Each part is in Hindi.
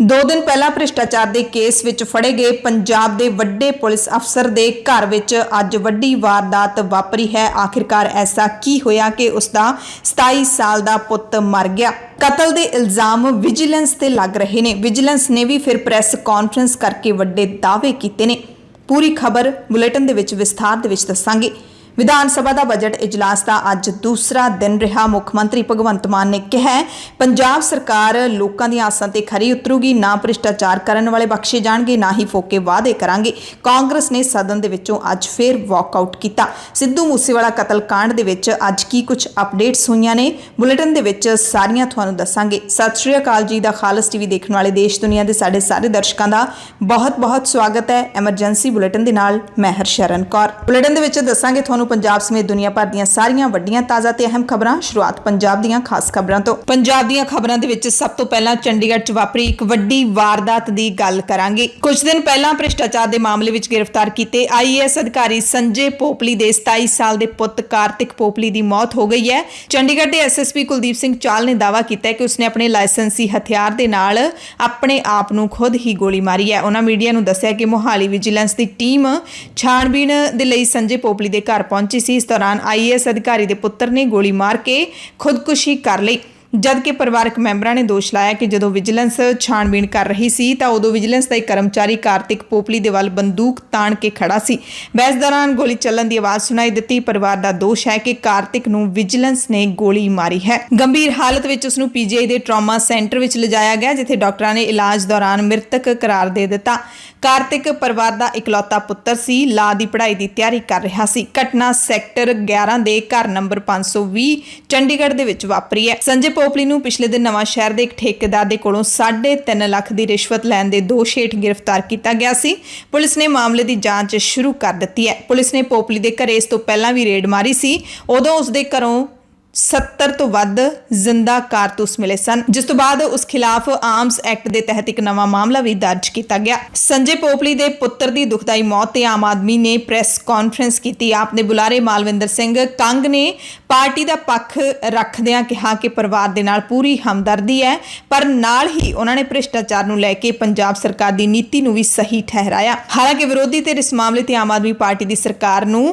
दो दिन पहला भ्रिष्टाचार के केस विच फड़े गए पंजाब के वड्डे पुलिस अफसर के घर विच अज वड्डी वारदात वापरी है। आखिरकार ऐसा की होया कि उसका 27 साल का पुत मर गया। कतल के इल्जाम विजिलेंस से लग रहे ने। विजिलेंस ने भी फिर प्रेस कॉन्फ्रेंस करके वड्डे दावे कीते ने। पूरी खबर बुलेटिन दे विच विस्तार दे विच दस्सांगे। विधान सभा का बजट इजलास का अज दूसरा दिन रहा। मुख्यमंत्री भगवंत मान ने कहा पंजाब सरकार लोगों दी आसां ते खरी उतरूगी, ना भ्रिष्टाचार करने वाले बख्शे जाएंगे, ना ही फोके वादे करांगे। कांग्रेस ने सदन दे विचों अज फिर वॉकआउट किया। सिद्धू मूसेवाला कतल कांड दे विच अज की कुछ अपडेट्स हुई ने, बुलेटिन दे विच सारियां तुहानूं दस्सांगे। सत श्री अकाल जी दा खालस टीवी देखने वाले देश दुनिया के साडे सारे दर्शकों का बहुत बहुत स्वागत है। एमरजेंसी बुलेटिन दे नाल मैं हरशरण कौर। बुलेटिन दे विच दस्सांगे तुहानूं पंजाब समेत दुनिया भर दी सारियां वड्डियां ताज़ा ते अहम खबरां। शुरुआत पंजाब दी खास खबरां तो। पंजाब दी खबरां दे विच सब तो पहला चंडीगढ़ च वापरी एक वड्डी वारदात दी गल करांगे। कुछ दिन पहला भ्रिष्टाचार दे मामले विच गिरफ्तार कीते आईएएस अधिकारी संजय पोपली दे 27 साल दे पुत कार्तिक पोपली दी मौत हो गई है। चंडीगढ़ दे एसएसपी कुलदीप सिंह चाल ने दावा कीता है कि उसने अपने लाइसेंसी हथियार दे नाल अपने आप नूं खुद ही गोली मारी है। उन्हां मीडिया नूं दस्सिया कि मोहाली विजिलेंस दी टीम छाणबीन दे लई संजय पोपली दे घर पहुंची सी। इस दौरान आईएएस अधिकारी दे पुत्र ने गोली मार के खुदकुशी कर ली। जबकि परिवारक मैंबरां ने दोष लाया कि जदों विजिलेंस छाणबीन कर रही सी तां उदों विजिलेंस का एक कर्मचारी कार्तिक पोपली दे वल बंदूक ताण के खड़ा सी। बहस दौरान गोली चलन की आवाज़ सुनाई दिती। परिवार का दोष है कि कार्तिक नूं विजिलेंस ने गोली मारी है। गंभीर हालत में उसनूं पीजीआई के ट्रॉमा सेंटर में लिजाया गया, जिथे डॉक्टरों ने इलाज दौरान मृतक करार दे दिता। कार्तिक परिवार का इकलौता पुत्र सी, ला की पढ़ाई की तैयारी कर रहा सी। घटना सैक्टर 11 के घर नंबर 520 चंडीगढ़ दे विच वापरी है। संजय पोपली नूं पिछले दिन नवां शहर के एक ठेकेदार के कोलों 3.5 लाख की रिश्वत लैण के दोष हेठ गिरफ्तार किया गया सी। पुलिस ने मामले की जांच शुरू कर दी है। पुलिस ने पोपली के घर इस तों पहलां भी रेड मारी सी। उदों उसके घरों 70 तो वध जिंदा कारतूस मिले सन, जिस तो बाद उस खिलाफ आर्म्स एक्ट के तहत एक नवा मामला भी दर्ज किया गया। संजय पोपली के पुत्र की दुखदाई मौत ते आम आदमी ने प्रेस कॉन्फ्रेंस की। आपने बुलारे मालविंदर सिंह कंग ने पार्टी का पक्ष रखदियां कहा कि परिवार के नाल पूरी हमदर्दी है, पर नाल ही उन्होंने भ्रिष्टाचार नूं लैके पंजाब सरकार की नीति नूं भी सही ठहराया। हालांकि विरोधी धिर इस मामले ते आम आदमी पार्टी की सरकार नूं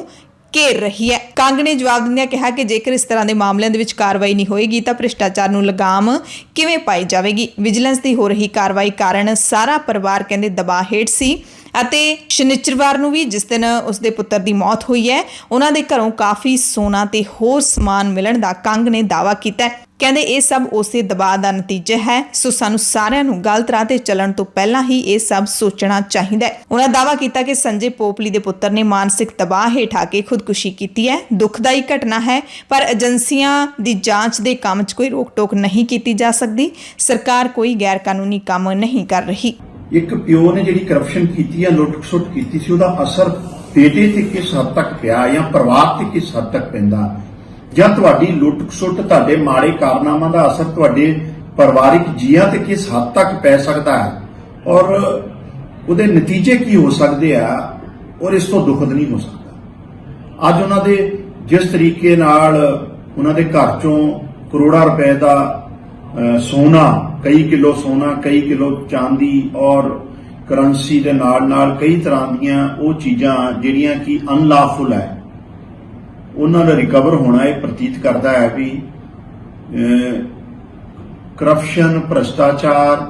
घेर रही है। कांग ने जवाब दिंदियां कहा कि जेकर इस तरह के मामलों के कार्रवाई नहीं होएगी तो भ्रिष्टाचार नूं लगाम किवें पाई जाएगी। विजिलेंस की हो रही कार्रवाई कारण सारा परिवार कहते दबाव हेठ सी। शनिचरवार नूं भी जिस दिन उसके पुत्र की मौत हुई है, उन्हां दे घरों काफ़ी सोना ते होर समान मिलण दा कांग ने दावा कीता है। कहते ये सब उस दबाव का नतीजा है, सो सानू सारिआं नूं गलत राह ते चलण तो पहला ही ये सब सोचना चाहीदा है। उन्होंने दावा किया कि संजय पोपली के पुत्र ने मानसिक दबाव हेठ आके खुदकुशी की है। दुखदाई घटना है, पर एजेंसियां की जांच के काम कोई रोक टोक नहीं की जा सकती। सरकार कोई गैर कानूनी काम नहीं कर रही। एक प्यो ने जिहड़ी करप्शन की लुट सुट की असर बेटे ते किस हद तक पिया या परिवार ते किस हद तक पैंदा, ਜਾਂ ਤੁਹਾਡੀ ਲੁੱਟ ਖਸੁੱਟ ਤੁਹਾਡੇ ਮਾੜੇ ਕਾਰਨਾਮਾਂ ਦਾ ਅਸਰ ਤੁਹਾਡੇ ਪਰਿਵਾਰਿਕ ਜੀਆਂ ਤੇ ਕਿਸ ਹੱਦ ਤੱਕ ਪੈ ਸਕਦਾ ਹੈ ਔਰ ਉਹਦੇ ਨਤੀਜੇ ਕੀ ਹੋ ਸਕਦੇ ਆ ਔਰ ਇਸ ਤੋਂ ਦੁਖਦ ਨਹੀਂ ਹੋ ਸਕਦਾ। ਅੱਜ ਉਹਨਾਂ ਦੇ ਜਿਸ ਤਰੀਕੇ ਨਾਲ ਉਹਨਾਂ ਦੇ ਘਰ ਚੋਂ ਕਰੋੜਾਂ ਰੁਪਏ ਦਾ ਸੋਨਾ, ਕਈ ਕਿਲੋ ਸੋਨਾ, ਕਈ ਕਿਲੋ ਚਾਂਦੀ ਔਰ ਕਰੰਸੀ ਦੇ ਨਾਲ ਨਾਲ ਕਈ ਤਰ੍ਹਾਂ ਦੀਆਂ ਉਹ ਚੀਜ਼ਾਂ ਜਿਹੜੀਆਂ ਕਿ ਅਨਲਾਫੁਲ ਹੈ उन्होंने रिकवर होना यह प्रतीत करता है भी करप्शन, भ्रष्टाचार,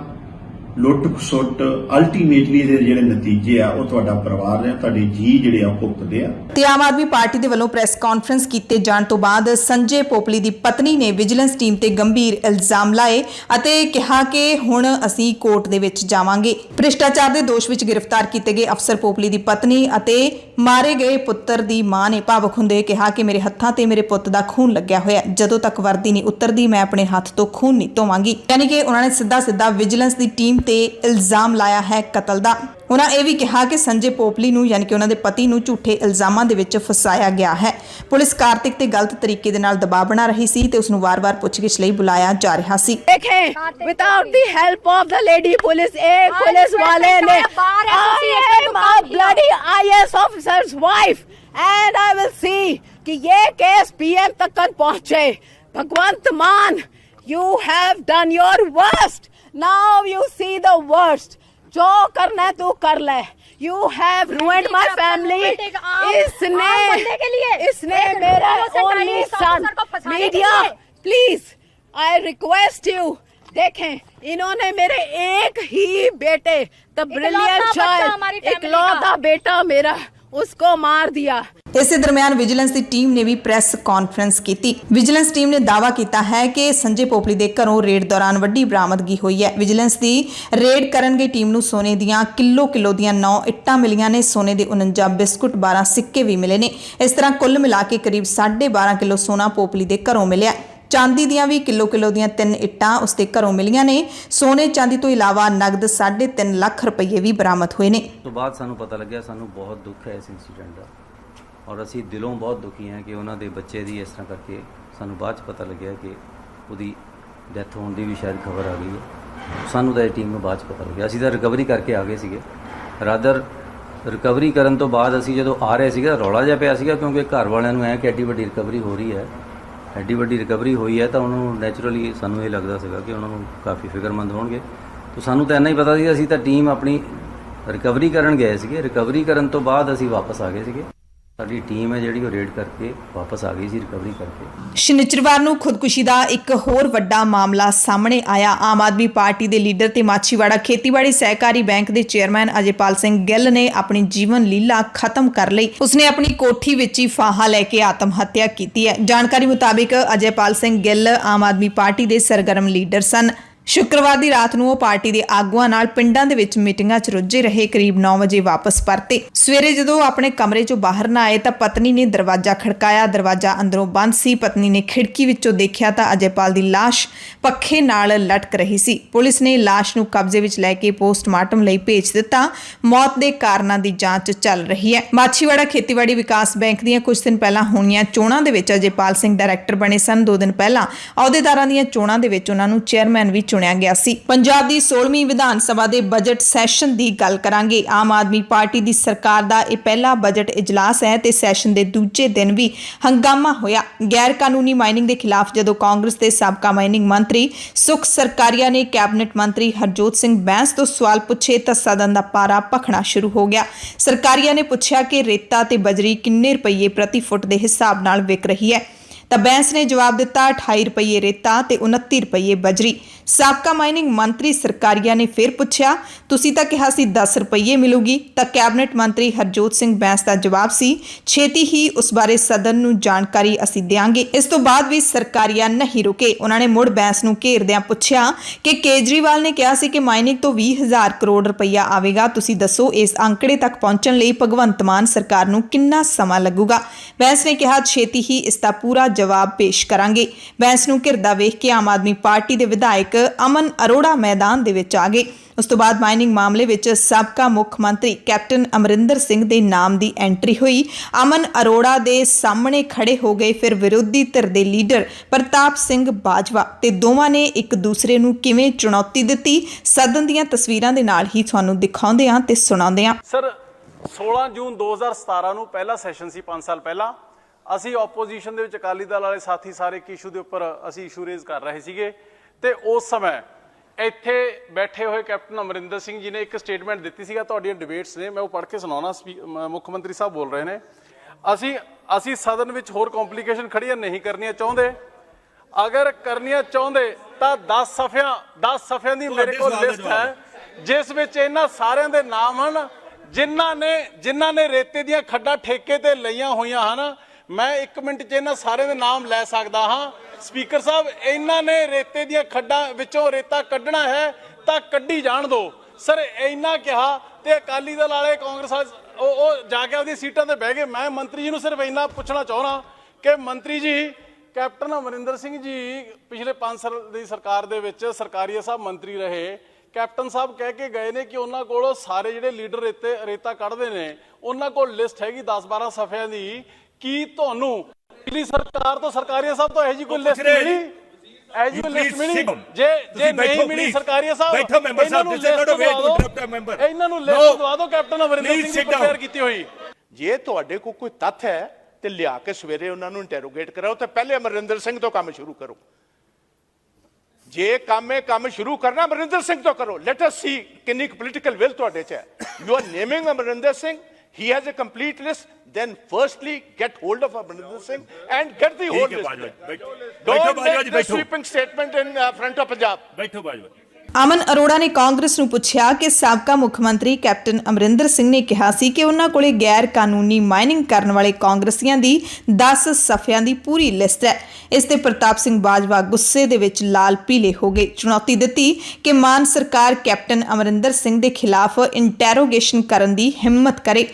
लुट खसुट अल्टीमेटली जिहड़े नतीजे आ वो तुहाडा परिवार है, तुहाडे जी जिहड़े आ भुगतदे आ। ते आम आदमी पार्टी दे वल्लों प्रेस कॉन्फ्रेंस कीते जाण तो बाद संजय पोपली दी पत्नी ने विजिलेंस टीम ते गंभीर इल्जाम लाए अते कहा कि हुण असीं कोर्ट दे विच जावांगे। भ्रिष्टाचार दे दोष विच गिरफ्तार कीते गए अफसर पोपली दी पत्नी अते मारे गए पुत्र दी मां ने भावुक हुंदे कहा कि मेरे हत्थां ते मेरे पुत्त दा खून लग्गिया होया, जदों तक वर्दी नहीं उतरदी मैं अपने हत्थ तो खून नहीं धोवांगी। यानी कि उन्हां ने सीधा सीधा विजिलेंस दी टीम ते इल्जाम लाया है कतल दा। उन्होंने यह भी कहा कि संजय पोपली नूं यानी कि उन्होंने पति नूं झूठे इल्जामों दे विच फसाया गया है। पुलिस कार्तिक ते गलत तरीके दे नाल दबाव बना रही सी ते उसनूं वार-वार पुछगिछ लई बुलाया जा रहा सी। देखें without the help of the lady police एक पुलिस वाले ने bloody IAS officers wife and I will see कि ये केस पीएम तक पहुंचे। Bhagwant Mann, you have done your worst now you see the worst, जो करना है तू कर ले, you have ruined my family. इसने मेरा only son, media please I request you, देखें इन्होंने मेरे एक ही बेटे द ब्रिलियंट चाइल्ड, इकलौता बेटा मेरा, उसको मार दिया। इसी दरमियान विजिलेंस की टीम ने भी प्रेस कॉन्फ्रेंस की। विजिलेंस टीम ने दावा किया है कि संजय पोपली के घरों रेड दौरान वड्डी बरामदगी हुई है। विजिलेंस की रेड करन गई टीम नूं सोने दियां किलो दियां 9 इट्टां मिलियां ने, सोने के 49 बिस्कुट 12 सिक्के भी मिले ने। इस तरह कुल मिला के करीब 12.5 किलो सोना पोपली के घरों मिले। चांदी दियां भी किलो दियां 3 इट्टां उसके घरों मिलियां ने। सोने चांदी तो इलावा नगद 3.5 लाख रुपये भी बरामद हुए ने। तो बाद सानू पता लग्या, सानू बहुत दुख है इस इंसीडेंट दा, और असी दिलों बहुत दुखी हैं कि उन्होंने बच्चे की इस तरह करके सानू बाद पता लग्या कि उहदी डैथ होने की भी शायद खबर आ गई है। सानू तो टीम में बाद पता लग्या, असी तो रिकवरी करके आ गए सीगे। रादर रिकवरी करन तो बाद असी जदों आ रहे सीगे रौला जिहा पिया सीगा, क्योंकि घर वालियां नूं ऐ कि एड्डी वड्डी रिकवरी हो रही है, एड्डी वड्डी रिकवरी हुई है, तो उन्होंने नैचुरली सानू ये लगता है कि उन्होंने काफ़ी फिक्रमंद होंगे। तो सानू तो इन्ना ही पता सी, असी तो टीम अपनी रिकवरी करन गए थे, रिकवरी करन तो बाद असी वापस आ गए थे। टीम है जिहड़ी रेड करके वापस आ गई सी रिकवरी करके। शनिचरवार नूं खुदकुशी दा एक होर वड्डा मामला सामने आया। आम आदमी पार्टी दे लीडर ते माछीवाड़ा खेतीबाड़ी सहकारी बैंक दे चेयरमैन अजयपाल सिंह गिल ने अपनी जीवन लीला खत्म कर लई। उसने अपनी कोठी विच ही फाहा लैके आत्म हत्या कीती है। जानकारी मुताबिक अजयपाल सिंह गिल आम आदमी पार्टी दे सरगर्म लीडर सन। शुक्रवार की रात को पार्टी के आगुआ नाल पिंडां दे विच मीटिंगां च रुझे रहे। करीब 9 बजे वापस परते। सवेरे जदों अपने कमरे चो बाहर ना आए तो पत्नी ने दरवाजा खड़काया। दरवाजा अंदरों बंद सी। पत्नी ने खिड़की विचों देखिया तो अजयपाल की लाश पखे नाल लटक रही सी। पुलिस ने लाश नूं कब्जे विच लैके पोस्टमार्टम लई भेज दिता। मौत के कारणों की जांच चल रही है। माछीवाड़ा खेतीबाड़ी विकास बैंक दीयां कुछ दिन पहला होईयां चोणां दे विच अजयपाल सिंह डायरैक्टर बने सन। 2 दिन पहला अहुदेदारां दीयां चोणां दे विच उन्हां नूं चेयरमैन भी चुनिया गया सी। पंजाब दी 16वीं विधान सभा दे बजट सैशन दी गल करांगे। आम आदमी पार्टी दी सरकार दा इह पहला बजट इजलास है ते सैशन दे दूजे दिन भी हंगामा होया। गैर कानूनी माइनिंग दे खिलाफ जदों कांग्रेस दे साबका माइनिंग मंत्री सुख सरकारिया ने कैबिनेट मंत्री हरजोत सिंह बैंस तो सवाल पुछे तो सदन का पारा भखना शुरू हो गया। सरकारिया ने पूछा कि रेता ते बजरी किन्ने रुपये प्रति फुट के हिसाब नाल विक रही है तो बैंस ने जवाब दिता 28 रुपये रेता ते 29 रुपये बजरी। साबका माइनिंग मंत्री सरकारिया ने फिर पूछा तुसी तां कहा सी 10 रुपये मिलूगी, तो कैबिनेट मंत्री हरजोत सिंह बैंस का जवाब सी छेती ही उस बारे सदन नूं जानकारी असीं देंगे। इस तो बाद भी सरकारिया नहीं रुके। उन्होंने मुड़ बैंस नूं घेरदियां पूछा कि केजरीवाल ने कहा सी कि माइनिंग तो 20,000 करोड़ रुपया आवेगा, तुसी दसो इस आंकड़े तक पहुँचण लई भगवंत मान सरकार नूं कितना समां लगूगा। बैंस ने कहा छेती ही इसका पूरा जवाब पेश करांगे। बैंस नूं घिरदा वेख के आम आदमी पार्टी दे विधायक अमन अरोड़ा मैदान दे विच आ गए। उस तो बाद माइनिंग मामले विच साबका मुख मंत्री कैप्टन अमरिंदर सिंह दे नाम दी एंट्री हुई। अमन अरोड़ा दे सामने खड़े हो गए फिर विरोधी धिर दे लीडर प्रताप सिंह बाजवा ते दोवां ने एक दूसरे नूं किवें चुनौती दित्ती। सदन दीयां तस्वीरां दे नाल ही तुहानूं दिखाउंदे हां ते सुणाउंदे हां। सर 16 जून 2017 नूं पहला सैशन सी 5 साल पहला। ਅਸੀਂ ਆਪੋਜੀਸ਼ਨ ਦੇ ਵਿੱਚ ਅਕਾਲੀ ਦਲ ਵਾਲੇ ਸਾਥੀ ਸਾਰੇ ਇੱਕ ਇਸ਼ੂ ਦੇ ਉੱਪਰ ਅਸੀਂ ਇਸ਼ੂ ਰੇਜ਼ ਕਰ ਰਹੇ ਸੀਗੇ ਤੇ ਉਸ ਸਮੇਂ ਇੱਥੇ ਬੈਠੇ ਹੋਏ ਕੈਪਟਨ ਅਮਰਿੰਦਰ ਸਿੰਘ ਜੀ ਨੇ ਇੱਕ ਸਟੇਟਮੈਂਟ ਦਿੱਤੀ ਸੀਗਾ। ਤੁਹਾਡੀਆਂ ਡਿਬੇਟਸ ਨੇ, ਮੈਂ ਉਹ ਪੜ੍ਹ ਕੇ ਸੁਣਾਉਣਾ। ਮੁੱਖ ਮੰਤਰੀ ਸਾਹਿਬ ਬੋਲ ਰਹੇ ਨੇ, ਅਸੀਂ ਸਦਨ ਵਿੱਚ ਹੋਰ ਕੰਪਲਿਕੇਸ਼ਨ ਖੜੀਆਂ ਨਹੀਂ ਕਰਨੀਆਂ ਚਾਹੁੰਦੇ, ਅਗਰ ਕਰਨੀਆਂ ਚਾਹੁੰਦੇ ਤਾਂ 10 ਸਫ਼ਿਆਂ ਦੀ ਮੇਰੇ ਕੋਲ ਲਿਸਟ ਹੈ ਜਿਸ ਵਿੱਚ ਇਹਨਾਂ ਸਾਰਿਆਂ ਦੇ ਨਾਮ ਹਨ ਜਿਨ੍ਹਾਂ ਨੇ ਰੇਤੇ ਦੀਆਂ ਖੱਡਾਂ ਠੇਕੇ ਤੇ ਲਈਆਂ ਹੋਈਆਂ ਹਨ। मैं 1 मिनट च इन्होंने सारे के नाम लै सकता हाँ। स्पीकर साहब, इन्होंने रेते दियां खड्डां विचों रेता कढ़ना है तो कढ़ी जाण दो। सर इन्ना कहा तो अकाली दल वाले कांग्रेस जाके अपनी सीटां ते बह गए। मैं मंत्री जी नूं सिर्फ इन्ना पुछना चाहना कि मंत्री जी, कैप्टन अमरिंदर सिंह जी पिछले 5 साल दी सरकार दे विच सरकारिया साहब मंत्री रहे। कैप्टन साहब कह के गए ने कि उन्होंने को सारे जिहड़े लीडर रेता कढ़दे ने उन्होंने को लिस्ट हैगी 10-12 सफ़ियां दी। ਕੀ ਤੁਹਾਨੂੰ ਪਿਛਲੀ ਸਰਕਾਰ ਤੋਂ ਸਰਕਾਰੀਆ ਸਾਹਿਬ ਤੋਂ ਇਹ ਜੀ ਕੋਈ ਲਿਸਟ ਮਿਲੀ? ਜੇ ਨਹੀਂ ਮਿਲੀ ਸਰਕਾਰੀਆ ਸਾਹਿਬ ਇਹਨਾਂ ਨੂੰ ਲਿਸਟ ਦਵਾ ਦਿਓ ਕੈਪਟਨ ਅਮਰਿੰਦਰ ਸਿੰਘ ਪ੍ਰਪੇਅਰ ਕੀਤੀ ਹੋਈ। ਜੇ ਤੁਹਾਡੇ ਕੋਲ ਕੋਈ ਤੱਥ ਹੈ ਤੇ ਲਿਆ ਕੇ ਸਵੇਰੇ ਉਹਨਾਂ ਨੂੰ ਇੰਟਰੋਗੇਟ ਕਰਾਓ ਤੇ ਪਹਿਲੇ ਅਮਰਿੰਦਰ ਸਿੰਘ ਤੋਂ ਕੰਮ ਸ਼ੁਰੂ ਕਰੋ। जे काम शुरू करना अमरिंदर सिंह तो करो। लेट अस सी किन्नी पॉलिटिकल विल ਤੁਹਾਡੇ ਚ ਹੈ। You are naming Amarinder Singh, he has a complete list, then firstly get hold of Amrinder Singh and get the whole list. Don't make the sweeping statement in front of Punjab. बैठो बाजवा। अमन अरोड़ा ने कांग्रेस ਨੂੰ ਪੁੱਛਿਆ ਕਿ ਸਾਬਕਾ ਮੁੱਖ ਮੰਤਰੀ ਕੈਪਟਨ ਅਮਰਿੰਦਰ ਸਿੰਘ ਨੇ ਕਿਹਾ ਸੀ ਕਿ ਉਹਨਾਂ ਕੋਲੇ ਗੈਰ ਕਾਨੂੰਨੀ ਮਾਈਨਿੰਗ ਕਰਨ ਵਾਲੇ ਕਾਂਗਰਸੀਆਂ ਦੀ 10 ਸਫ਼ਿਆਂ ਦੀ ਪੂਰੀ ਲਿਸਟ ਹੈ। ਇਸ ਤੇ ਪ੍ਰਤਾਪ ਸਿੰਘ ਬਾਜਵਾ ਗੁੱਸੇ ਦੇ ਵਿੱਚ ਲਾਲ ਪੀਲੇ ਹੋ ਗਏ। ਚੁਣੌਤੀ ਦਿੱਤੀ ਕਿ ਮਾਨ ਸਰਕਾਰ ਕੈਪਟਨ ਅਮਰਿੰਦਰ ਸਿੰਘ ਦੇ ਖਿਲਾਫ ਇੰਟਰੋਗੇਸ਼ਨ ਕਰਨ ਦੀ ਹਿੰਮਤ ਕਰੇ।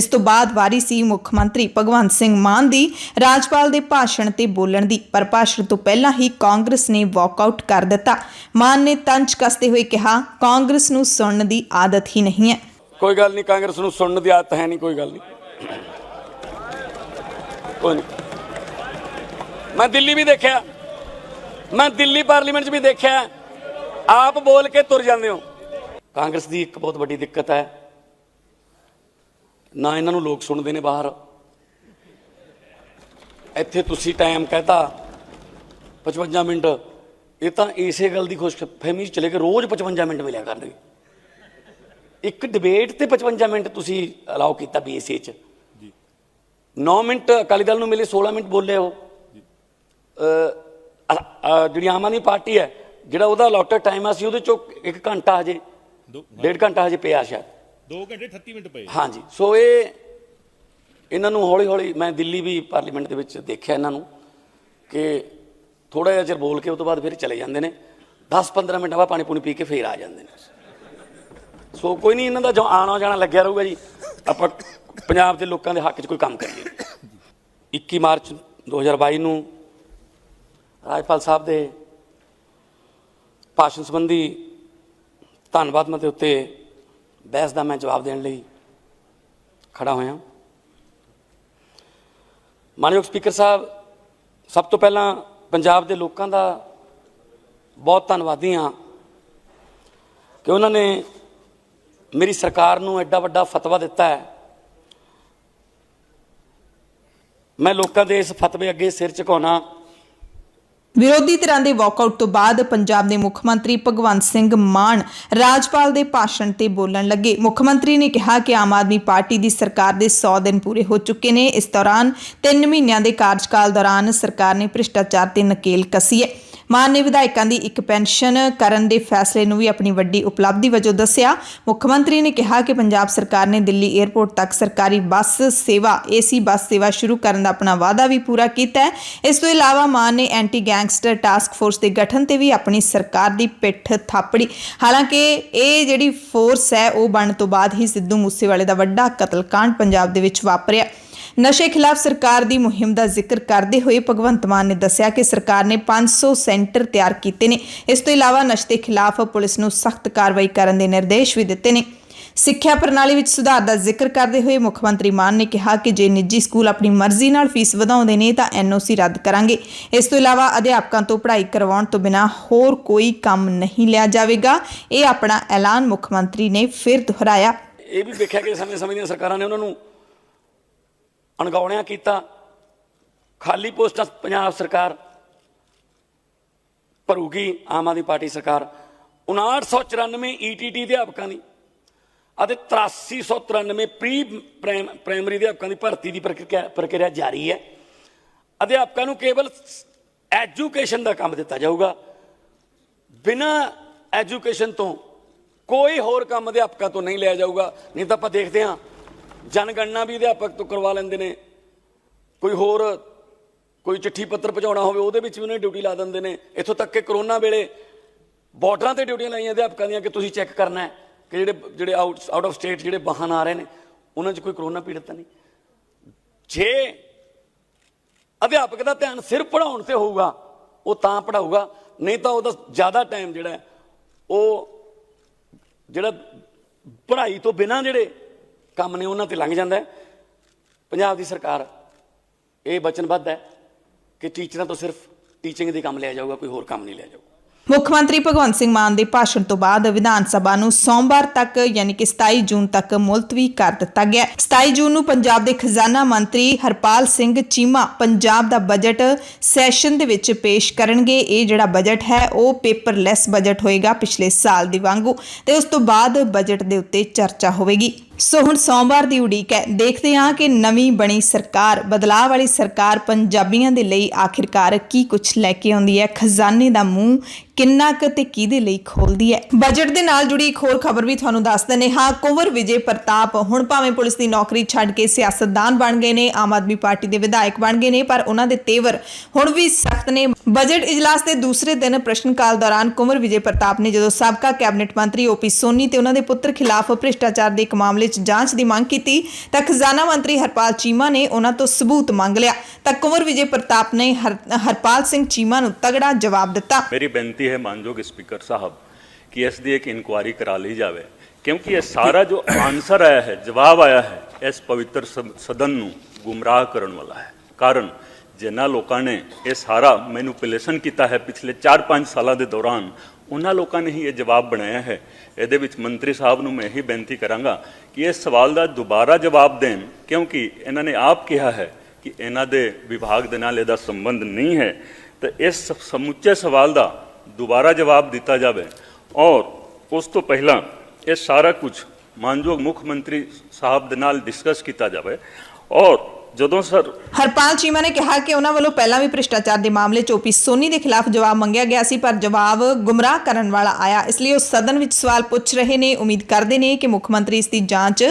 इस तो बाद वारी सी मुख्यमंत्री भगवंत मान की राजपाल के भाषण से बोलन की, पर भाषण तो पहला ही कांग्रेस ने वॉकआउट कर दिता। मान ने तंज कसते हुए कहा, कांग्रेस नूं सुनने की आदत ही नहीं है। कोई गल नहीं, कांग्रेस नूं सुनने की आदत है नहीं, कोई गल नहीं। मैं दिल्ली भी देखा, मैं दिल्ली पार्लीमेंट भी देखा, आप बोल के तुर जाते हो। कांग्रेस की एक बहुत बड़ी दिक्कत है ना, इन्हां नूं लोग सुनते ने बाहर। इत्थे तुसीं टाइम कहता 55 मिनट, ये तो इसे गल की खुशफहमी चले गए। रोज़ 55 मिनट मिलिया करनगे। एक डिबेट ते 55 मिनट तुसीं अलाउ किया BSA च। 9 मिनट अकाली दल नूं मिले, 16 मिनट बोले हो। जिहड़ी आम आदमी पार्टी है, जिहड़ा उहदा अलॉटेड टाइम आ सी, उहदे चों 1 घंटा हजे 1.5 घंटा हजे पिया शायद। 2 घंटे 38 मिनट पे। हाँ जी। सो इन्हों हौली हौली मैं दिल्ली भी पार्लीमेंट के देखा इन्हों कि थोड़ा जहा चिर बोल के उस तो बाद फिर चले जाते हैं। 10-15 मिनट बाद पानी पुनी पी के फिर आ जाते हैं। सो कोई नहीं, इन्हों का जो आना जाना लग्या रहूगा जी। आप पंजाब के लोगों के हक च कोई काम करिए। 21 मार्च 2022 नूं राजपाल साहब के भाषण संबंधी धन्नवाद मते उत्ते बहस का मैं जवाब देने लिए खड़ा होया। मानयोग स्पीकर साहब, सब तो पहला पंजाब के लोगों का बहुत धन्नवादी हाँ कि उन्होंने मेरी सरकार नूं एडा वड्डा फतवा दिता है। मैं लोगों के इस फतवे अगे सिर झुकाउणा। विरोधी धिरां दे वॉकआउट तो बाद पंजाब दे मुख्य मंत्री भगवंत सिंह मान राजपाल दे भाषण ते बोलन लगे। मुख्यमंत्री ने कहा कि आम आदमी पार्टी दी सरकार दे 100 दिन पूरे हो चुके ने। इस दौरान 3 महीनों के कार्यकाल दौरान सरकार ने भ्रिष्टाचार ते नकेल कसी है। मान ने विधायकों की एक पेनशन करन दे फैसले नूं भी अपनी वड्डी उपलब्धि वजों दस्सिया। मुख्यमंत्री ने कहा कि पंजाब सरकार ने दिल्ली एयरपोर्ट तक सरकारी बस सेवा AC बस सेवा शुरू करन दा अपना वादा भी पूरा कीता है। इस तों इलावा मान ने एंटी गैंगस्टर टास्क फोर्स के गठन से भी अपनी सरकार की पिठ थापड़ी। हालांकि ये जिहड़ी फोर्स है वह बण तो बाद ही सिद्धू मूसेवाले का वड्डा कतलकांड पंजाब दे विच वापरिया। नशे खिलाफ सरकार की मुहिम का जिक्र करते हुए भगवंत मान ने दस्सिया कि सरकार ने 500 सेंटर तैयार किए ने। इस तो इलावा नशे के खिलाफ पुलिस नूं सख्त कार्रवाई करने के निर्देश भी दिते ने। सिक्ख्या प्रणाली विच सुधार का जिक्र करते हुए मुख्यमंत्री मान ने कहा कि जे निजी स्कूल अपनी मर्जी नाल फीस वधाउंदे ने तां NOC रद्द करांगे। इस तो इलावा अध्यापकों तो पढ़ाई करवाउण तो बिना होर कोई काम नहीं लिया जाएगा। ये अपना ऐलान मुख्यमंत्री ने फिर दोहराया। यह भी देखा कि समय-समय दी सरकारां ने उन्हां नूं अणगौणिया किया। खाली पोस्टां पंजाब सरकार भरूगी। आम आदमी पार्टी सरकार 5994 ETT अध्यापकों की और 8393 प्री प्राइमरी अध्यापकों की भर्ती की प्रक्रिया जारी है। अध्यापकों को केवल एजुकेशन का काम दिता जाऊगा। बिना एजुकेशन तो कोई होर काम अध्यापकों तो नहीं लिया जाऊगा। नहीं तो आप देखते हाँ, जनगणना भी अध्यापक तो करवा लेंदे ने। कोई होर कोई चिट्ठी पत्र पहुँचाना हो ड्यूटी ला देंदे ने। इत्थों तक कि करोना वेले बॉर्डर से ड्यूटियां लाइया अध्यापकों दियां कि तुसीं चैक करना है कि जिहड़े आउट ऑफ स्टेट जिहड़े बाहर आ रहे हैं उन्हां 'च कोई करोना पीड़ित नहीं। जे अध्यापक का ध्यान सिर्फ पढ़ाउण ते होऊगा वो तां पढ़ाऊगा, नहीं तो उहदा ज़्यादा टाइम जिहड़ा पढ़ाई तो बिना जिहड़े काम ने उन्होंने लंघ जाता है। पंजाब की सरकार ये वचनबद्ध है कि टीचर तो सिर्फ टीचिंग के काम लिया जाऊगा, कोई होर काम नहीं लिया जाऊगा। ਮੁੱਖ ਮੰਤਰੀ ਭਗਵੰਤ ਸਿੰਘ ਮਾਨ ਦੇ ਭਾਸ਼ਣ ਤੋਂ ਬਾਅਦ ਵਿਧਾਨ ਸਭਾ ਨੂੰ ਸੋਮਵਾਰ ਤੱਕ ਯਾਨੀ ਕਿ 27 ਜੂਨ ਤੱਕ ਮੁਲਤਵੀ ਕਰ ਦਿੱਤਾ ਗਿਆ। 27 ਜੂਨ ਨੂੰ ਪੰਜਾਬ ਦੇ ਖਜ਼ਾਨਾ ਮੰਤਰੀ ਹਰਪਾਲ ਸਿੰਘ ਚੀਮਾ ਪੰਜਾਬ ਦਾ ਬਜਟ ਸੈਸ਼ਨ ਦੇ ਵਿੱਚ ਪੇਸ਼ ਕਰਨਗੇ। ਇਹ ਜਿਹੜਾ ਬਜਟ ਹੈ ਉਹ ਪੇਪਰਲੈਸ ਬਜਟ ਹੋਏਗਾ ਪਿਛਲੇ ਸਾਲ ਦੀ ਵਾਂਗੂ ਤੇ ਉਸ ਤੋਂ ਬਾਅਦ ਬਜਟ ਦੇ ਉੱਤੇ ਚਰਚਾ ਹੋਵੇਗੀ। सो हुण सोमवार की उड़ीक है, देखते हाँ कि नवी बनी सरकार बदलाव वाली सरकार पंजाबियों के लिए आखिरकार की कुछ लैके आती है, खजाने का मूँह किन्ना क ते किहदे लई खोलदी है। बजट दे नाल जुड़ी एक होर खबर भी तुहानू दस दिंदे हां। कुंवर विजय प्रताप हुण भावें पुलिस की नौकरी छड्ड के सियासतदान बन गए ने, आम आदमी पार्टी के विधायक बन गए ने, पर उन्हां दे तेवर हुण भी सख्त ने। बजट इजलास के दूसरे दिन प्रश्नकाल दौरान कुंवर विजय प्रताप ने जदों साबका कैबिनेट मंत्री ओ पी सोनी ते उन्हां दे पुत्र खिलाफ भ्रिष्टाचार के एक मामले च जांच की मांग की तां खजाना मंत्री हरपाल चीमा ने उन्हां तों सबूत मंग लिया तां कुंवर विजय प्रताप ने हरपाल सिंह चीमा नूं तगड़ा जवाब दित्ता। है मानजोग स्पीकर साहब कि एस दी एक इंक्वायरी करा ली जाए क्योंकि यह सारा जो आंसर आया है जवाब आया है इस पवित्र सदन नू गुमराह करने वाला है। कारण जिन्होंने लोगों ने यह सारा मैनिपुलेशन किया है पिछले 4-5 साल के दौरान उन्होंने लोगों ने ही ये जवाब बनाया है। ये मंत्री साहब नूं मैं यही बेनती कराँगा कि इस सवाल का दोबारा जवाब देन क्योंकि इन्होंने आप कहा है कि इन्होंने विभाग के नाल इसदा संबंध नहीं है। तो इस समुचे सवाल का दोबारा जवाब दिता जाए और उस तो पहला ये सारा कुछ मानयोग मुख्यमंत्री साहब दे नाल डिस्कस किया जाए। और जदों सर हरपाल चीमा ने कहा कि उन्होंने वालों पहला भी भ्रिष्टाचार के मामले ओ पी सोनी के खिलाफ जवाब मंगया गया सी पर जवाब गुमराह करने वाला आया, इसलिए उस सदन में सवाल पूछ रहे हैं। उम्मीद करते हैं कि मुख्यमंत्री इसकी जांच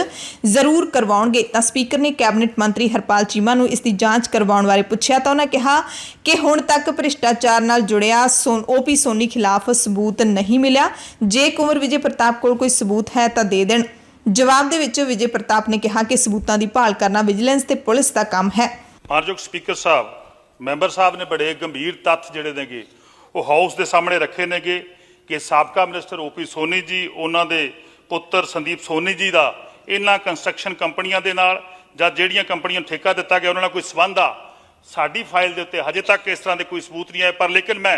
जरूर करवाएंगे। तो स्पीकर ने कैबिनेट मंत्री हरपाल चीमा को इसकी जांच करवाने बारे पूछा तो उन्होंने कहा कि हुण तक भ्रिष्टाचार नाल जुड़िया ओ पी सोनी खिलाफ सबूत नहीं मिला, जे कुंवर विजय प्रताप कोल कोई सबूत है तो दे देण। जवाब दे विच विजय प्रताप ने कहा कि सबूतों की भाल करना विजिलेंस ते पुलिस का काम है। मानयोग स्पीकर साहब मैंबर साहब ने बड़े गंभीर तथ्य जिहड़े नेगे वो हाउस के सामने रखे नेगे कि साबका minister O P Soni ji उन्हां दे पुत्र संदीप सोनी जी का इन्हां कंस्ट्रक्शन कंपनियां दे नाल जां जिहड़ियां कंपनियां ठेका दिता गया उन्हां नाल कोई संबंध आ। साडी फाइल दे उत्ते हजे तक इस तरह के कोई सबूत नहीं आए, पर लेकिन मैं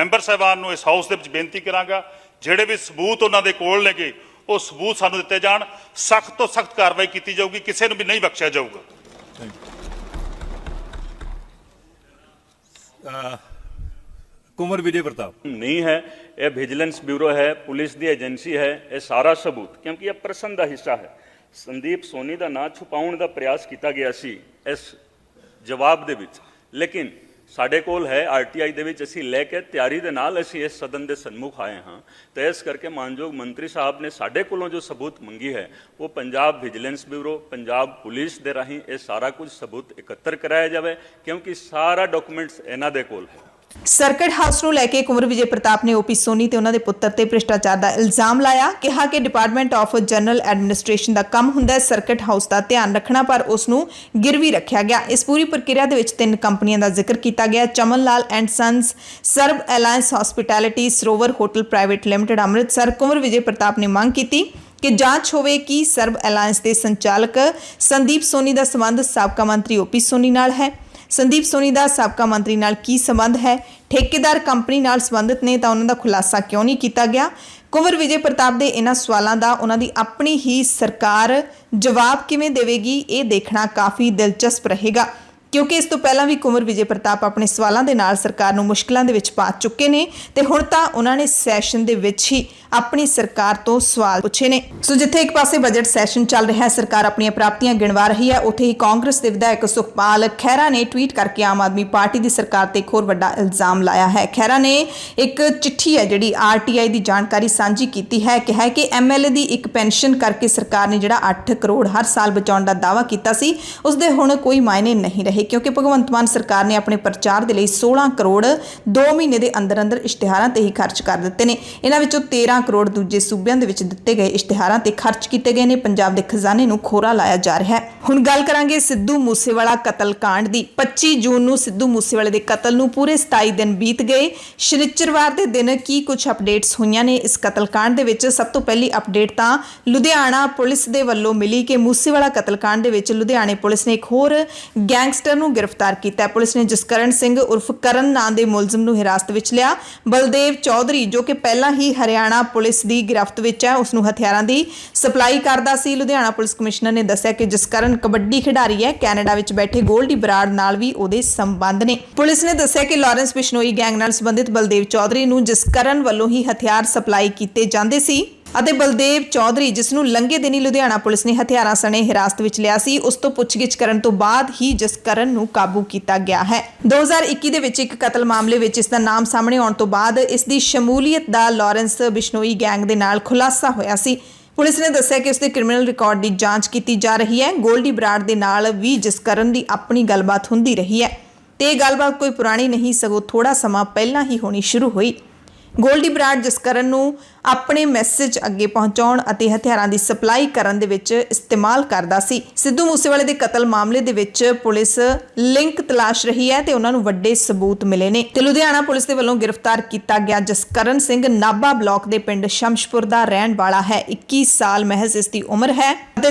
मैंबर साहबान नूं इस हाउस दे विच बेनती करांगा जिहड़े भी सबूत उन्हां दे कोल नेगे ਉਹ सबूत ਸਾਨੂੰ ਦਿੱਤੇ ਜਾਣ, ਸਖਤ ਤੋਂ ਸਖਤ ਕਾਰਵਾਈ ਕੀਤੀ ਜਾਊਗੀ, ਕਿਸੇ ਨੂੰ ਵੀ ਨਹੀਂ ਬਖਸ਼ਿਆ ਜਾਊਗਾ। ਕੁੰਵਰ ਵਿਜੇ ਪ੍ਰਤਾਪ नहीं है, यह विजिलेंस ब्यूरो है, पुलिस की एजेंसी है, यह सारा सबूत क्योंकि यह प्रश्न का हिस्सा है। संदीप सोनी का ना छुपाने का प्रयास किया गया सी इस जवाब दे विच, लेकिन साढ़े कोल है आरटीआई दे विच असीं लैके तैयारी दे नाल असीं इस सदन दे सन्मुख आए हाँ। तो इस करके मानयोग मंत्री साहब ने साढ़े कोलों जो सबूत मंगी है वो Punjab vigilance bureau Punjab police दे राहीं ये सारा कुछ सबूत एकत्र कराया जाए क्योंकि सारा डॉक्यूमेंट्स इन्हां दे कोल है। सर्किट हाउस को लेकर कुंवर विजय प्रताप ने ओ पी सोनी ते उन्हां दे पुत्तर ते भ्रिष्टाचार का इल्जाम लाया, कहा कि डिपार्टमेंट ऑफ जनरल एडमिनिस्ट्रेशन का काम हुंदा है सर्किट हाउस का ध्यान रखना, पर उसनूं गिरवी रखा गया। इस पूरी प्रक्रिया के 3 कंपनियों का जिक्र किया गया, Chaman Lal and sons, Sarb alliance hospitality, Sarovar hotel private limited Amritsar. Kunwar Vijay Pratap ने मांग की कि जांच होवे कि सर्ब अलायंस के संचालक संदीप सोनी का संबंध साबका मंत्री ओ पी सोनी नाल है, संदीप सोनी का साबका मंत्री नाल की संबंध है, ठेकेदार कंपनी नाल संबंधित ने तो उन्हां दा खुलासा क्यों नहीं किया गया। कुंवर विजय प्रताप के इन्हां सवालों का उन्हां दी अपनी ही सरकार जवाब किवें देवेगी ये देखना काफ़ी दिलचस्प रहेगा क्योंकि इस तो पहला भी कुंवर विजय प्रताप अपने सवालों के नाल सरकार नूं मुश्किलों दे विच पा चुके ने ते हुण तां उन्हां ने सैशन दे विच ही अपनी सरकार तो सवाल पूछे ने। सो जिथे एक पासे बजट सैशन चल रहा है, सरकार अपनी प्राप्तियां गिणवा रही है, उथे ही कांग्रेस के विधायक सुखपाल खैरा ने ट्वीट करके आम आदमी पार्टी की सरकार ते एक होर वड्डा इल्जाम लाया है। खैरा ने एक चिट्ठी है जिहड़ी आरटीआई की जानकारी सांझी की है, कहा है कि एमएलए की एक पेनशन करके सरकार ने जिहड़ा 8 करोड़ हर साल बचाने का दावा किया सी उसके हुण कोई मायने नहीं रहे क्योंकि भगवंत मान सरकार ने अपने प्रचार के लिए 16 करोड़ 2 महीने के अंदर अंदर इश्तिहारां ते ही खर्च कर दिते ने। इन्हां विचों 13 ਕਰੋੜ ਦੂਜੇ ਸੂਬਿਆਂ ਦੇ ਵਿੱਚ ਦਿੱਤੇ ਗਏ ਇਸ਼ਤਿਹਾਰਾਂ ਤੇ ਖਰਚ ਕੀਤੇ ਗਏ ਨੇ। ਪੰਜਾਬ ਦੇ ਖਜ਼ਾਨੇ ਨੂੰ ਖੋਰਾ ਲਾਇਆ ਜਾ ਰਿਹਾ ਹੈ। ਹੁਣ ਗੱਲ ਕਰਾਂਗੇ ਸਿੱਧੂ ਮੂਸੇਵਾਲਾ ਕਤਲ ਕਾਂਡ ਦੀ। 25 ਜੂਨ ਨੂੰ ਸਿੱਧੂ ਮੂਸੇਵਾਲੇ ਦੇ ਕਤਲ ਨੂੰ ਪੂਰੇ 27 ਦਿਨ ਬੀਤ ਗਏ। ਸ਼ਨੀਚਰਵਾਰ ਦੇ ਦਿਨ ਕੀ ਕੁਝ ਅਪਡੇਟਸ ਹੋਈਆਂ ਨੇ ਇਸ ਕਤਲ ਕਾਂਡ ਦੇ ਵਿੱਚ? ਸਭ ਤੋਂ ਪਹਿਲੀ ਅਪਡੇਟ ਤਾਂ ਲੁਧਿਆਣਾ ਪੁਲਿਸ ਦੇ ਵੱਲੋਂ ਮਿਲੀ ਕਿ ਮੂਸੇਵਾਲਾ ਕਤਲ ਕਾਂਡ ਦੇ ਵਿੱਚ ਲੁਧਿਆਣੇ ਪੁਲਿਸ ਨੇ ਇੱਕ ਹੋਰ ਗੈਂਗਸਟਰ ਨੂੰ गिरफ्तार किया। पुलिस ने जसकरण सिंह उर्फ करन नां दे मुलजम नूं हिरासत विच लिया। बलदेव चौधरी जो कि पहला ही हरियाणा पुलिस की गिरफ्त विच है, उसनूं हथियारां की सप्लाई करदा सी। लुधियाना पुलिस कमिश्नर ने दस्सिया कि जसकरण कबड्डी खिडारी है। कैनेडा विच बैठे गोल्डी बराड़ नाल भी उहदे संबंध ने। पुलिस ने दस्सिया कि लॉरेंस बिश्नोई गैंग नाल संबंधित बलदेव चौधरी नूं जसकरण वल्लों ही हथियार सप्लाई कीते जांदे सी। बलदेव चौधरी जिसनूं लंघे दिन ही लुधियाना पुलिस ने हथियारां सने हिरासत विच लिया सी, उस तो पुछगिछ करन तो बाद ही जसकरण नूं काबू कीता गया है। 2021 दे विच इक कतल मामले विच इसदा नाम सामने आउण तो बाद इस दी शमूलियत दा लॉरेंस बिश्नोई गैंग दे नाल खुलासा होया सी। पुलिस ने दस्सिया कि उसके क्रिमिनल रिकॉर्ड की जांच की जा रही है। गोल्डी बराड़ दे नाल भी जसकरण की अपनी गलबात हुंदी रही है ते इह गलबात कोई पुराणी नहीं सगों थोड़ा समा पहलां ही होनी शुरू होई। गोल्डी बराड़ जसकरण नूं अपने मैसेज अगे पहुंचाउण अते हथियारां दी सप्लाई करन दे विच इस्तेमाल करदा सी। सिद्धू मूसेवाले दे कतल मामले दे विच पुलिस लिंक तलाश रही है ते उहनां नूं वड्डे सबूत मिले ने। ते लुधियाना पुलिस दे वल्लों गिरफ्तार कीता गया जसकरण सिंह नाभा ब्लॉक दे पिंड शमशपुर दा रहण वाला है। 21 साल महज इसकी उम्र है।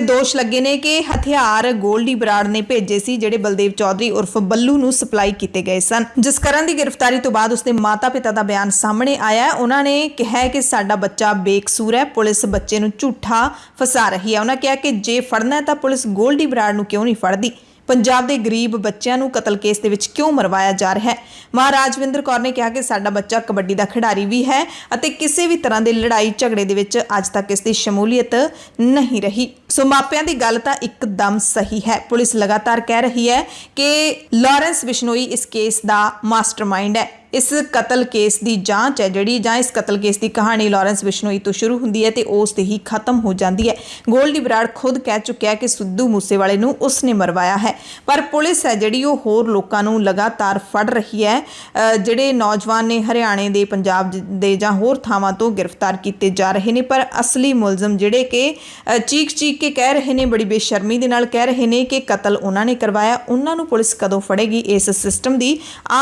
दोष लगे ने कि हथियार गोल्डी बराड़ ने भेजे सी जेडे बलदेव चौधरी उर्फ बल्लू नूं सप्लाई कीते गए सन। जसकरण दी गिरफ्तारी तो बाद उसदे माता पिता दा बयान सामने आया। उन्होंने कहा है कि साडा बच्चा बेकसूर है, पुलिस बच्चे नूं झूठा फसा रही है। उन्होंने कहा कि जे फड़ना है तां पुलिस गोल्डी बराड़ नूं क्यों नहीं फड़दी? पंजाब दे गरीब बच्चों नूं कतल केस दे विच क्यों मरवाया जा रहा है? मां राजविंदर कौर ने कहा कि साडा बच्चा कबड्डी दा खिडारी भी है अते किसी भी तरह दे लड़ाई झगड़े दे विच अज तक इसकी शमूलियत नहीं रही। सो मापियां दी गल तां एकदम सही है। पुलिस लगातार कह रही है कि लॉरेंस बिश्नोई इस केस दा मास्टरमाइंड है। इस कतल केस की जांच है जिहड़ी जां इस कतल केस की कहानी लॉरेंस बिश्नोई तो शुरू हुंदी है ते उस ही खत्म हो जाती है। गोल्डी बराड़ खुद कह चुकिया है कि सिद्धू मूसेवाले नूं उसने मरवाया है, पर पुलिस है जिहड़ी वो होर लोकां नूं लगातार फड़ रही है। जिहड़े नौजवान ने हरियाणे दे पंजाब दे जां होर थावां तो गिरफ्तार किए जा रहे ने, पर असली मुलजम जिहड़े कि चीख चीख के कह रहे ने, बड़ी बेशर्मी दे नाल कह रहे ने कि कतल उन्हां ने करवाया, उन्हां नूं पुलिस कदों फड़ेगी? इस सिस्टम की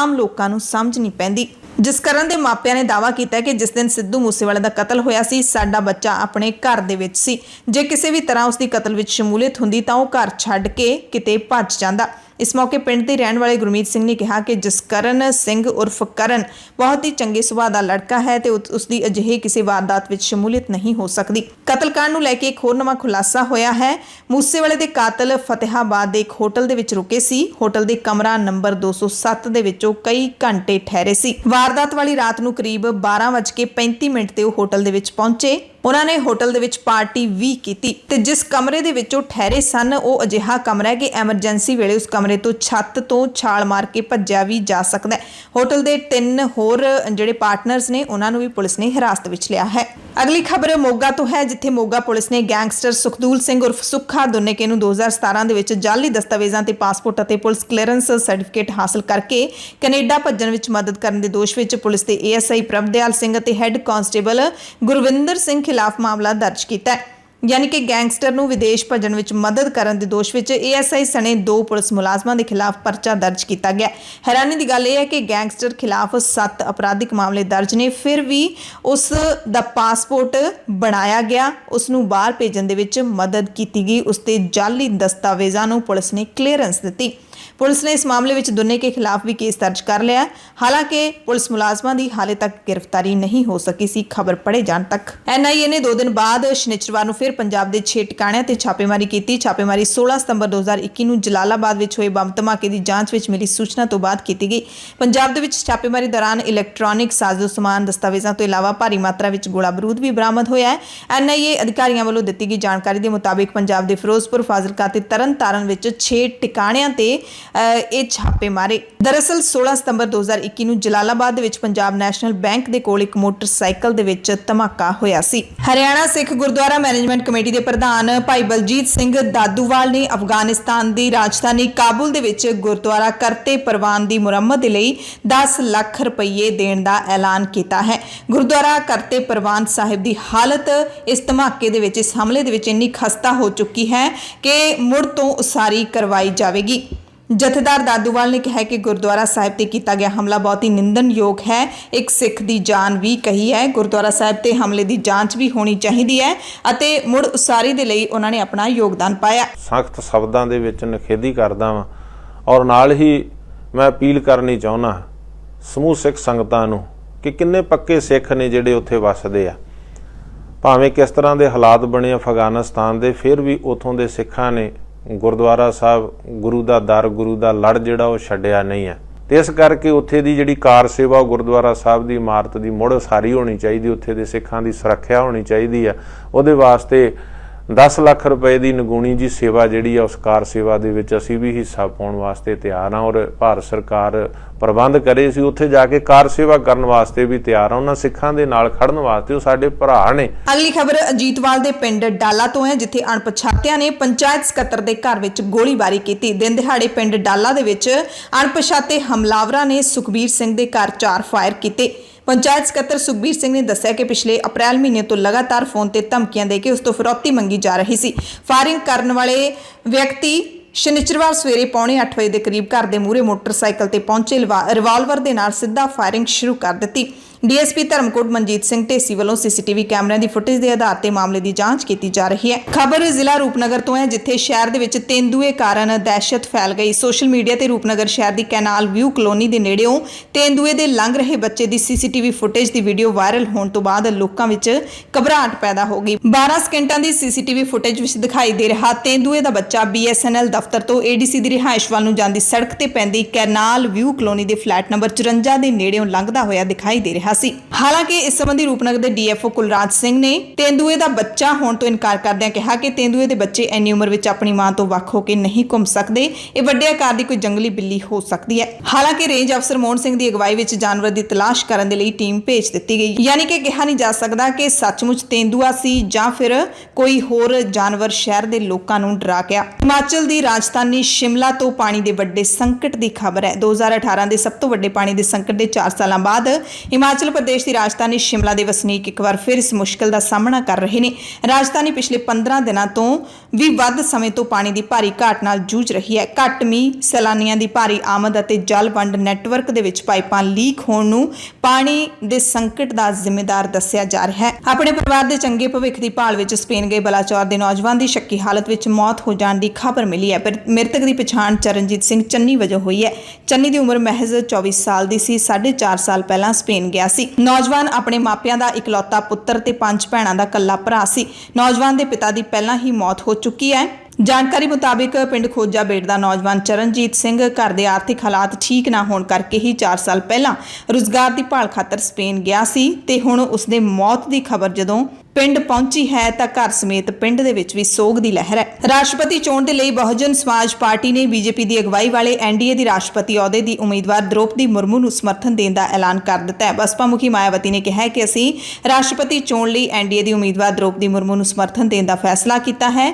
आम लोकां नूं समझ नहीं ਪੈਂਦੀ। जसकरण के मापिया ने दावा किया कि जिस दिन सिद्धू मूसेवाले का कतल होया सी साडा बच्चा अपने घर के विच सी, जे किसी भी तरह उसकी कतल में शमूलियत होंदी तां ओह घर छड्ड के किते भज जांदा। इस मौके पिंड के रहने वाले गुरमीत सिंह ने कहा कि जसकरण सिंह उर्फ करन बहुत ही चंगे सुभाअ का लड़का है तो उसकी अजिहे किसी वारदात में शमूलियत नहीं हो सकती। कतलकांड नूं लैके एक होर नवा खुलासा होया है। मूसेवाले के कातल फतेहाबाद के एक होटल के विच रुके सी। होटल के कमरा नंबर 207 के विच ओह कई घंटे ठहरे सी। वारदात वाली रात नूं करीब 12:35 ते ओह होटल के विच पहुंचे। उन्होंने होटल के विच पार्टी भी की ते जिस कमरे के विच ओह ठहरे सन ओह अजिहा कमरा है कि एमरजेंसी वेले उस कमरे तो छत तो छाल मार के भज्या भी जा सकता है। होटल के 3 होर जिहड़े पार्टनर्स ने उन्होंने भी पुलिस ने हिरासत विच लिया है। अगली खबर मोगा तो है, जिथे मोगा पुलिस ने गैंगस्टर सुखदूल सिंह उर्फ सुखा दुन्नेके नूं 2017 दे विच जाली दस्तावेज़ां ते पासपोर्ट अते पुलिस क्लीयरेंस सर्टिफिकेट हासिल करके कनेडा भज्जण विच मदद करन दे दोष विच पुलिस दे ASI प्रभदेवाल सिंह अते हैड कांस्टेबल गुरविंदर सिंह खिलाफ मामला दर्ज किया है। यानी कि गैंगस्टर नूं विदेश भजन विच मदद करन दे दोष विच ASI सने 2 पुलिस मुलाजमां दे खिलाफ परचा दर्ज किया गया। हैरानी दी गल यह है कि गैंगस्टर खिलाफ 7 अपराधिक मामले दर्ज ने, फिर भी उस दा पासपोर्ट बनाया गया, उसनूं बाहर भेजन दे विच मदद कीती गई, उसते जाली दस्तावेज़ां नूं पुलिस ने क्लीयरेंस दित्ती। पुलिस ने इस मामले में दुन्ने के खिलाफ भी केस दर्ज कर लिया। हालांकि पुलिस मुलाजमान की हाले तक गिरफ्तारी नहीं हो सकी सी। खबर पढ़े जाने तक NIA ने 2 दिन बाद शनिचरवार नूं फिर पंजाब के 6 ठिकाणियां ते छापेमारी की। छापेमारी 16 सितंबर 2021 नूं जलालाबाद में हुए बम धमाके की जांच में मिली सूचना तो बाद की गई। पंजाब के छापेमारी दौरान इलैक्ट्रॉनिक साजो समान दस्तावेज़ों तो इलावा भारी मात्रा में गोला बारूद भी बरामद होया है। NIA अधिकारियों वालों दी गई जानकारी के मुताबिक पंजाब के फिरोजपुर, फाजिलका ते तरन तारण 6 ठिकाणियां ते ਇਹ ਛਾਪੇ ਮਾਰੇ। ਦਰਅਸਲ 16 ਸਤੰਬਰ 2021 ਨੂੰ ਜਲਾਲਾਬਾਦ ਵਿੱਚ पंजाब नैशनल बैंक ਦੇ ਕੋਲ ਇੱਕ ਮੋਟਰਸਾਈਕਲ ਦੇ ਵਿੱਚ ਧਮਾਕਾ ਹੋਇਆ ਸੀ। हरियाणा सिख गुरुद्वारा मैनेजमेंट कमेटी के प्रधान भाई बलजीत सिंह दादूवाल ने अफगानिस्तान की राजधानी काबुल दे विच गुरुद्वारा करते परवान की मुरम्मत के लिए 10 लाख रुपये देने का ऐलान किया है। गुरुद्वारा करते परवान साहिब की हालत इस धमाके दे विच, इस हमले दे विच इन्नी खस्ता हो चुकी है कि मुड़ तो उसारी करवाई जाएगी। जथेदार दादूवाल ने कहा कि गुरुद्वारा साहिब ते किया गया हमला बहुत ही निंदनयोग है। एक सिख की जान भी कही है। गुरुद्वारा साहिब ते हमले की जांच भी होनी चाहिए है अते मुड़ उसारी दे लई उन्होंने अपना योगदान पाया। सख्त शब्दों दे विच निखेधी करदा वां और नाल ही मैं अपील करनी चाहुंदा समूह सिख संगतां नूं कि किन्ने पक्के सिख ने जिहड़े उत्थे वसदे आ, भावें किस तरह के हालात बने अफगानिस्तान के, फिर भी उतों के सिखां ने गुरुद्वारा साहब गुरु का दर, गुरु का लड़ जिहड़ा वो छड्डिया नहीं है। तो इस करके उत्थे दी जिहड़ी कार सेवा गुरुद्वारा साहब की इमारत की मुड़ उसारी होनी चाहिए, उत्थे दे सिखां की सुरक्षा होनी चाहिए है। उहदे वास्ते 10 लाख रुपए की नगूनी जी सेवा जिहड़ी आ उस कार सेवा दे विच असीं भी हिस्सा पाउण वास्ते तैयार हाँ और भारत सरकार प्रबंध करे असीं उत्थे जाके कार सेवा करन वास्ते भी तैयार हाँ, उन्हां सिखां दे नाल खड़न वास्ते उह साडे भरा ने। अगली खबर अजीतवाल दे पिंड डाला तो है जिथे अणपछातियां ने पंचायत सकत्तर दे घर विच गोलीबारी कीती। दिन दिहाड़े पिंड डाला दे विच अणपछाते हमलावरां ने सुखबीर सिंह दे घर 4 फायर कीते। पंचायत सकत्तर सुखबीर सिंह ने दस्सिया कि पिछले अप्रैल महीने तो लगातार फोन ते धमकियां दे के उस तो फिरौती मंगी जा रही सी। फायरिंग करने वाले व्यक्ति शनिचरवार सवेरे 7:45 के करीब घर के मूहरे मोटरसाइकिल ते पहुंचे, रिवाल्वर दे नाल सीधा फायरिंग शुरू कर दिती। डीएसपी धर्मकोट मनजीत सिंह ढेसी वालों सीसीटीवी कैमरों की फुटेज के आधार पर मामले की जांच की जा रही है। खबर जिला रूपनगर तो है जिथे शहर के विच तेंदुए कारण दहशत फैल गई। सोशल मीडिया से रूपनगर शहर की कैनाल व्यू कलोनी के नेड़ों तेंदुए के लंघ रहे बच्चे की सीसीटीवी फुटेज की वीडियो वायरल होने तो बाद लोगों में घबराहट पैदा हो गई। 12 सेकंडों की सीसीटीवी फुटेज में दिखाई दे रहा तेंदुए का बच्चा BSNL दफ्तर तो ADC की रिहाइश वाल जाती सड़क पर पैंदी कैनाल व्यू कलोनी के फ्लैट नंबर 54 के नेड़ों लंघता हुआ दिखाई दे रहा। हालांकि इस संबंधी रूपनगर के DFO कुलराज सिंह ने तेंदुए का बच्चा होने तो इनकार करदे कहा कि तेंदुए के बच्चे इन्नी उम्र विच अपनी मां तो वख होकर नहीं घूम सकते। यह वड्डे आकार की कोई जंगली बिल्ली हो सकती है। हालांकि रेंज अफसर मोहन सिंह की अगवाई में जानवर की तलाश करने के लिए टीम भेज दी गई। यानी कि कहा नहीं जा सकता कि सचमुच तेंदुआ सी या फिर कोई होर जानवर शहर के लोगों को डरा गया। हिमाचल की राजधानी शिमला तो पानी के वड्डे संकट की खबर है। 2018 के सब तो वड्डे पानी के संकट के 4 साल बाद हिमाचल प्रदेश की राजधानी शिमला के वसनीक एक बार फिर इस मुश्किल का सामना कर रहे हैं। राजधानी पिछले 15 दिनों तो भी वध समय तो पानी की भारी घाट नाल जूझ रही है। घट मींह, सैलानियों की भारी आमद और जल वंड नैटवर्क के पाइपां लीक होने नूं पानी के संकट का जिम्मेदार दस्सिया जा रहा है। अपने परिवार के चंगे भविष्य की भाल में स्पेन गए बलाचौर के नौजवान की शक्की हालत में मौत हो जाने की खबर मिली है। मृतक की पछाण चरणजीत सिंह चन्नी वजों हुई है। चन्नी की उम्र महज 24 साल की सी। 4.5 साल पहला स्पेन गया सी। नौजवान अपने मापियां दा इकलौता पुत्र ते 5 भैणां दा कल्ला भरा सी। नौजवान दे पिता दी पहला ही मौत हो चुकी है। जानकारी मुताबिक पिंड खोजा बेड़ का नौजवान चरणजीत सिंह घर के आर्थिक हालात ठीक ना होने करके ही 4 साल पहला रोजगार की भाल खातर स्पेन गया सी ते हुण उसने मौत की खबर जदों पिंड पहुंची है तो घर समेत पिंड दे विच भी सोग की लहर है। राष्ट्रपति चोण दे लई बहुजन समाज पार्टी ने बीजेपी की अगवाई वाले NDA की राष्ट्रपति अहुदे की उम्मीदवार द्रोपदी मुर्मू नूं समर्थन देने का ऐलान कर दिता है। बसपा मुखी मायावती ने कहा है कि असीं राष्ट्रपति चोण लई NDA की उम्मीदवार द्रोपदी मुर्मू नूं समर्थन देने का फैसला किया है।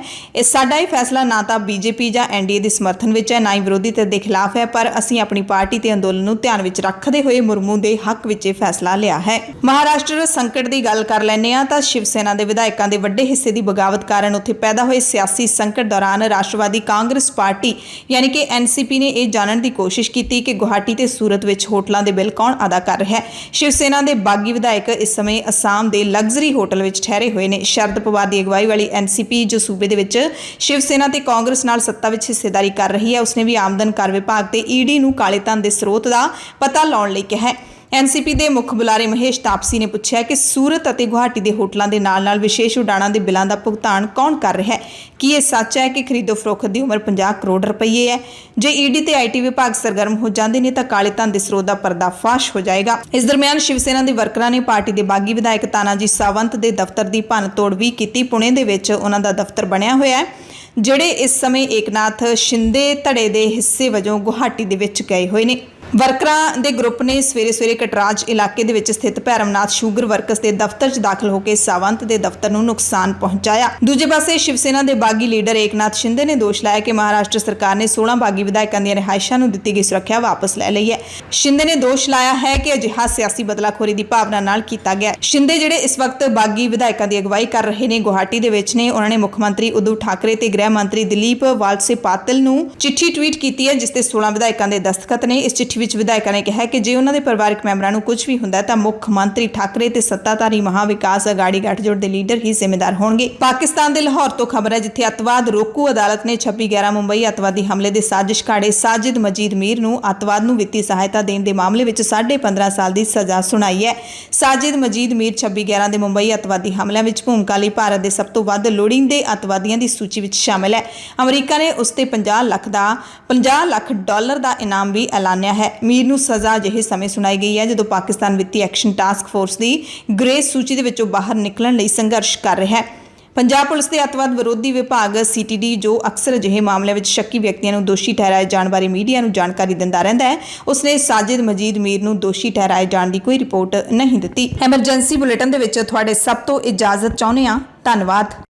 साडा यह फैसला ना तो BJP या NDA के समर्थन में है, ना ही विरोधी धड़े के खिलाफ है, पर असीं अपनी पार्टी के अंदोलन नूं ध्यान विच रखते हुए मुर्मू के हक में फैसला लिया है। महाराष्ट्र संकट की गल कर लैंदे हां तां सेना दे विधायकां दे वड्डे हिस्से दी बगावत कारण उत्थे पैदा होए सियासी संकट दौरान राष्ट्रवादी कांग्रेस पार्टी यानी कि NCP ने यह जानने की कोशिश की कि गुवाहाटी ते सूरत विच होटलों के बिल कौन अदा कर रहा है। शिव सेना के बागी विधायक इस समय असम के लग्जरी होटल में ठहरे हुए हैं। शरद पवार की अगवाई वाली NCP जो सूबे के शिव सेना ते कांग्रेस नाल सत्ता विच हिस्सेदारी कर रही है, उसने भी आमदन कर विभाग ते ED नूं काले धन के स्रोत का पता लाने लई कहा है। NCP के मुख बुलारे महेश तापसी ने पूछा कि सूरत और गुवाहाटी के होटलों के नाल विशेष उड़ाणों के बिलों का भुगतान कौन कर रहा है। कि यह सच है कि खरीदो फरोख्त की उम्र 50 करोड़ रुपये है? जे ED ते IT विभाग सरगर्म हो जाते हैं तो काले धन के स्रोत का पर्दाफाश हो जाएगा। इस दरमियान शिवसेना के वर्करों ने पार्टी के बागी विधायक ताना जी सावंत के दफ्तर की भन्न तोड़ भी की। पुणे के उन्होंने दफ्तर बनया हुआ है ਜਿਹੜੇ इस समय एकनाथ शिंदे धड़े के हिस्से वजों गुवाहाटी ਦੇ ਵਿੱਚ ਗਏ ਹੋਏ ਨੇ। वर्करां दे ग्रुप ने सवेरे सवेरे कटराज इलाके दे विच स्थित भैरवनाथ शूगर वर्कस के दफ्तर च दाखिल होकर सावंत के दफ्तर नूं नुकसान पहुंचाया। दूजे पासे शिवसेना के बागी लीडर एकनाथ शिंदे ने दोष लाया कि महाराष्ट्र सरकार ने 16 बागी विधायकों दी रिहायशां नूं दित्ती गई सुरक्षा वापस लै लई है। शिंदे ने दोष लाया है कि अजिहा सियासी बदलाखोरी की भावना नाल कीता गया। शिंदे जिहड़े इस वक्त बागी विधायकों की अगवाई कर रहे ने गुवाहाटी दे विच ने, उन्होंने मुख्यमंत्री उद्धव ठाकरे ते गृह मंत्री दिलीप वालसे पाटिल नूं चिट्ठी ट्वीट की है जिसते 16 विधायकों के दस्तखत ने। इस चिट्ठी ਵਿੱਚ ਵਿਧਾਇਕਾਂ ਨੇ ਕਿਹਾ ਕਿ ਜੇ ਉਹਨਾਂ ਦੇ ਪਰਿਵਾਰਕ ਮੈਂਬਰਾਂ ਨੂੰ ਕੁਝ ਵੀ ਹੁੰਦਾ ਤਾਂ ਮੁੱਖ ਮੰਤਰੀ ਠਾਕਰੇ ਤੇ ਸੱਤਾਧਾਰੀ ਮਹਾ ਵਿਕਾਸ ਅਗਾੜੀ ਗੱਠਜੋੜ ਦੇ ਲੀਡਰ ਹੀ ਜ਼ਿੰਮੇਵਾਰ ਹੋਣਗੇ। ਪਾਕਿਸਤਾਨ ਦੇ ਲਾਹੌਰ ਤੋਂ ਖਬਰ ਹੈ ਜਿੱਥੇ ਅੱਤਵਾਦ ਰੋਕੂ ਅਦਾਲਤ ਨੇ 26/11 ਮੁੰਬਈ ਅੱਤਵਾਦੀ ਹਮਲੇ ਦੇ ਸਾਜ਼ਿਸ਼ ਘਾੜੇ ਸਾਜਿਦ ਮਜੀਦ मीर ਨੂੰ ਅੱਤਵਾਦ ਨੂੰ ਵਿੱਤੀ ਸਹਾਇਤਾ ਦੇਣ ਦੇ ਮਾਮਲੇ ਵਿੱਚ 15.5 ਸਾਲ ਦੀ ਸਜ਼ਾ ਸੁਣਾਈ ਹੈ। ਸਾਜਿਦ ਮਜੀਦ मीर 26/11 ਦੇ ਮੁੰਬਈ ਅੱਤਵਾਦੀ ਹਮਲਿਆਂ ਵਿੱਚ ਭੂਮਿਕਾ ਲਈ ਭਾਰਤ ਦੇ ਸਭ ਤੋਂ ਵੱਧ ਲੋੜੀਂਦੇ ਅੱਤਵਾਦੀਆਂ ਦੀ ਸੂਚੀ ਵਿੱਚ ਸ਼ਾਮਲ ਹੈ। ਅਮਰੀਕਾ ਨੇ ਉਸ ਤੇ $50 ਲੱਖ ਦਾ ਇਨਾਮ भी ਐਲਾਨਿਆ है। मीर नूं सज़ा अजिहे समय सुनाई गई है जदों पाकिस्तान वित्ती एक्शन टास्क फोर्स की ग्रे सूची दे विचों बाहर निकलण लई संघर्ष कर रहा है। पंजाब पुलिस के अत्तवाद विरोधी विभाग CTD जो अक्सर अजिहे मामलों में शक्की व्यक्तियों को दोषी ठहराए जाने बारे मीडिया को जानकारी दिता रहा है, उसने साजिद मजीद मीर को दोषी ठहराए जाने की कोई रिपोर्ट नहीं दी। एमरजेंसी बुलेटिन के विच तुहाडे सब तो इजाजत चाहुंदे हां। धन्यवाद।